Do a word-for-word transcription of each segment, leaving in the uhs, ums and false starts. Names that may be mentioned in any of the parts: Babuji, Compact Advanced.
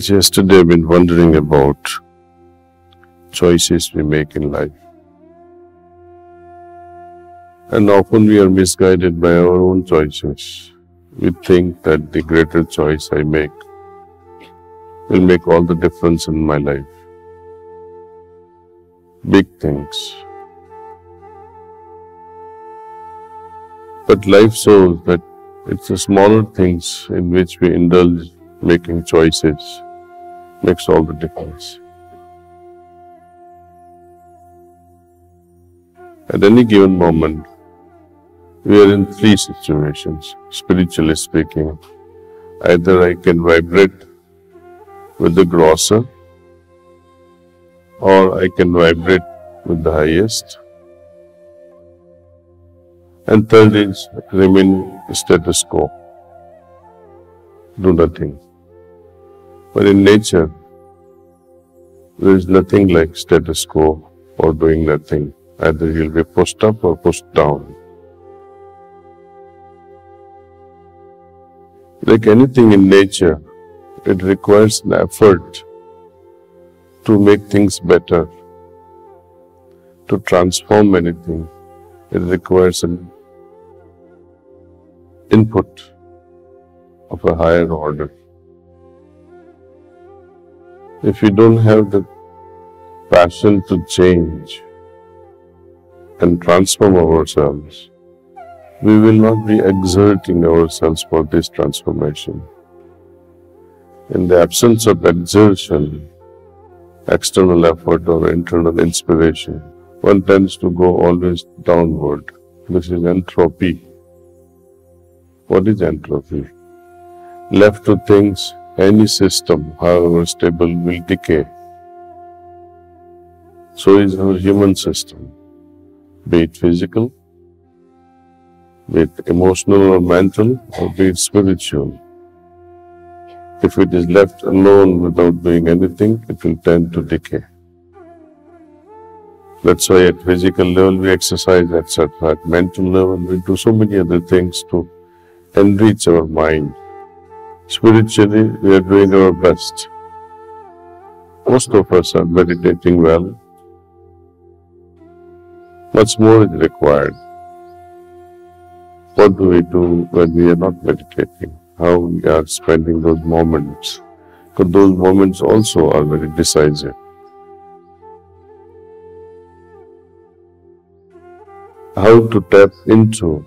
Since yesterday I've been wondering about choices we make in life. And often we are misguided by our own choices. We think that the greater choice I make will make all the difference in my life. Big things. But life shows that it's the smaller things in which we indulge. Making choices makes all the difference. At any given moment, we are in three situations, spiritually speaking. Either I can vibrate with the grosser, or I can vibrate with the highest. And third is remain status quo, do nothing. But in nature, there is nothing like status quo or doing nothing. Either you'll be pushed up or pushed down. Like anything in nature, it requires an effort to make things better, to transform anything. It requires an input of a higher order. If you don't have the passion to change and transform ourselves, we will not be exerting ourselves for this transformation. In the absence of exertion, external effort or internal inspiration, one tends to go always downward. This is entropy. What is entropy? Left to things, any system, however stable, will decay. So is our human system, be it physical, be it emotional or mental, or be it spiritual. If it is left alone without doing anything, it will tend to decay. That's why at physical level we exercise, et cetera. At mental level we do so many other things to enrich our mind. Spiritually, we are doing our best. Most of us are meditating well. Much more is required. What do we do when we are not meditating? How we are spending those moments? Because those moments also are very decisive. How to tap into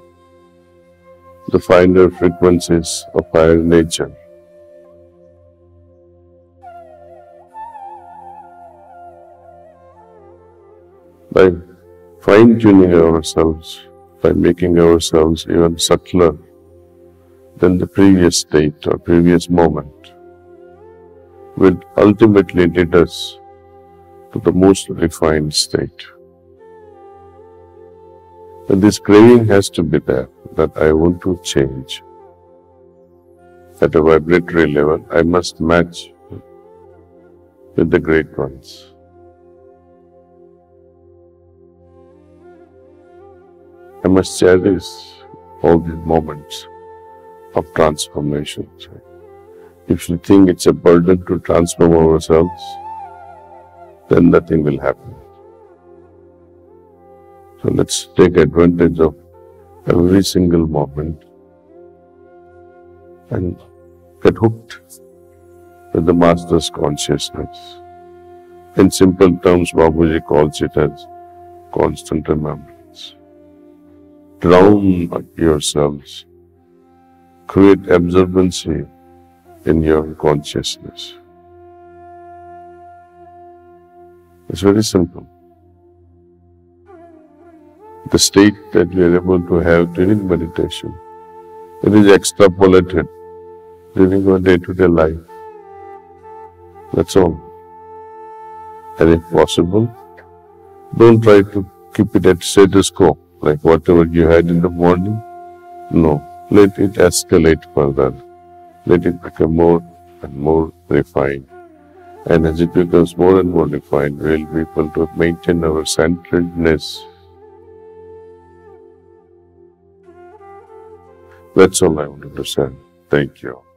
the finer frequencies of higher nature. By fine-tuning ourselves, by making ourselves even subtler than the previous state or previous moment, will ultimately lead us to the most refined state. But this craving has to be there, that I want to change. At a vibratory level, I must match with the great ones. I must cherish all these moments of transformation. If we think it's a burden to transform ourselves, then nothing will happen. So let's take advantage of every single moment and get hooked with the Master's consciousness. In simple terms, Babuji calls it as constant remembrance. Drown yourselves, create absorbency in your consciousness. It's very simple. The state that we are able to have during meditation, it is extrapolated during our day-to-day life. That's all. And if possible, don't try to keep it at status quo, like whatever you had in the morning. No, let it escalate further. Let it become more and more refined. And as it becomes more and more refined, we will be able to maintain our centeredness. That's all I wanted to say. Thank you.